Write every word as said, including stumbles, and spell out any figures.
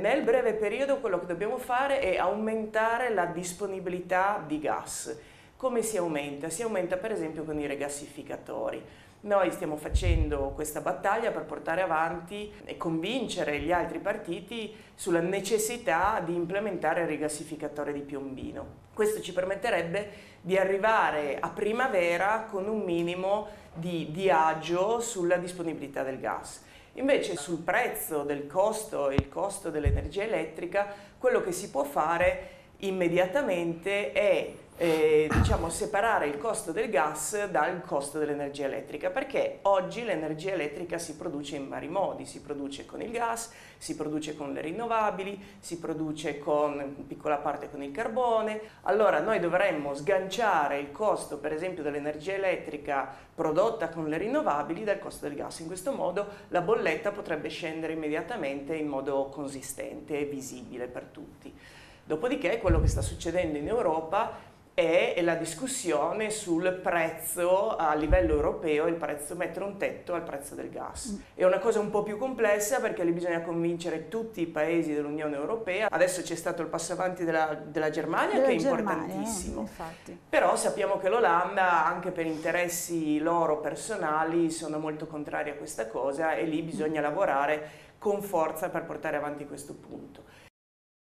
Nel breve periodo quello che dobbiamo fare è aumentare la disponibilità di gas. Come si aumenta? Si aumenta per esempio con i rigassificatori. Noi stiamo facendo questa battaglia per portare avanti e convincere gli altri partiti sulla necessità di implementare il rigassificatore di Piombino. Questo ci permetterebbe di arrivare a primavera con un minimo di disagio sulla disponibilità del gas. Invece sul prezzo del costo e il costo dell'energia elettrica, quello che si può fare immediatamente è eh, diciamo, separare il costo del gas dal costo dell'energia elettrica, perché oggi l'energia elettrica si produce in vari modi, si produce con il gas, si produce con le rinnovabili, si produce con in piccola parte con il carbone. Allora noi dovremmo sganciare il costo per esempio dell'energia elettrica prodotta con le rinnovabili dal costo del gas, in questo modo la bolletta potrebbe scendere immediatamente in modo consistente e visibile per tutti. Dopodiché quello che sta succedendo in Europa è la discussione sul prezzo a livello europeo, il prezzo, mettere un tetto al prezzo del gas. È una cosa un po' più complessa perché lì bisogna convincere tutti i paesi dell'Unione Europea. Adesso c'è stato il passo avanti della, della Germania della che è Germania, importantissimo, infatti. Però sappiamo che l'Olanda anche per interessi loro personali sono molto contrari a questa cosa e lì bisogna lavorare con forza per portare avanti questo punto.